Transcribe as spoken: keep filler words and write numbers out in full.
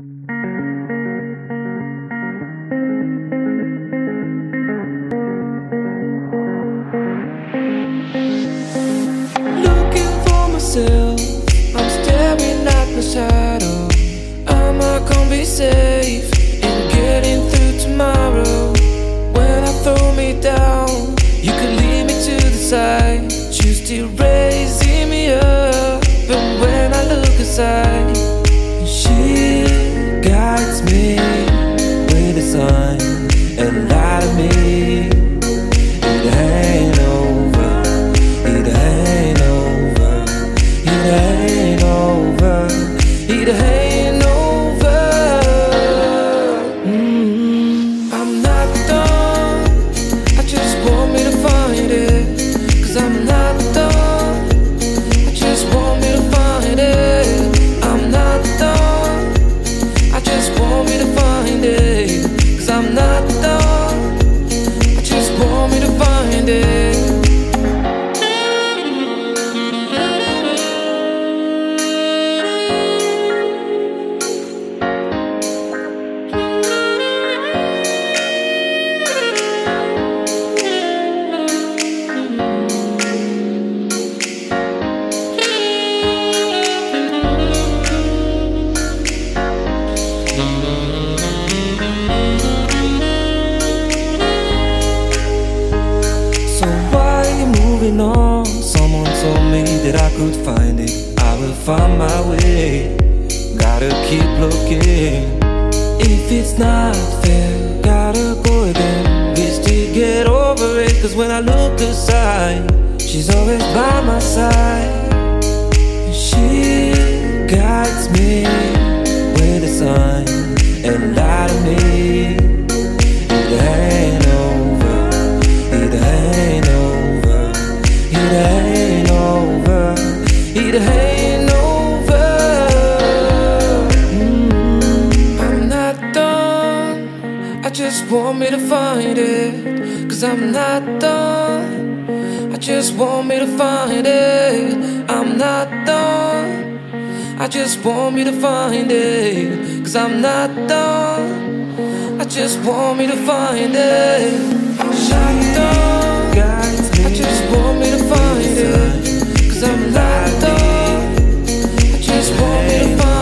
I'm staring at my shadow. Am I gonna be safe in getting through tomorrow? When I throw me down, you can lead me to the side. Choose to raise me up, and when I look aside, she guides me with a sign and light of me. It ain't over, it ain't over. It ain't over, it ain't over. Mm-hmm. I'm not done, I just want me to find it. Cause I'm not done, I just want me to find it. I'm not done, I just want me to find it. Cause I'm not done, I just want me to find it. No, someone told me that I could find it. I will find my way, gotta keep looking. If it's not fair, gotta go again. We still get over it, cause when I look aside, she's always by my side. She guides me with a sign and light to me. It ain't over, it ain't over. It ain't over, it ain't over. Mm-hmm. I'm not done, I just want me to find it. Cause I'm not done, I just want me to find it. I'm not done, I just want me to find it. Cause I'm not done, I just want me to find it. I'm not done, guys. I just want me to find it, cause I'm not done. I just want me to find it.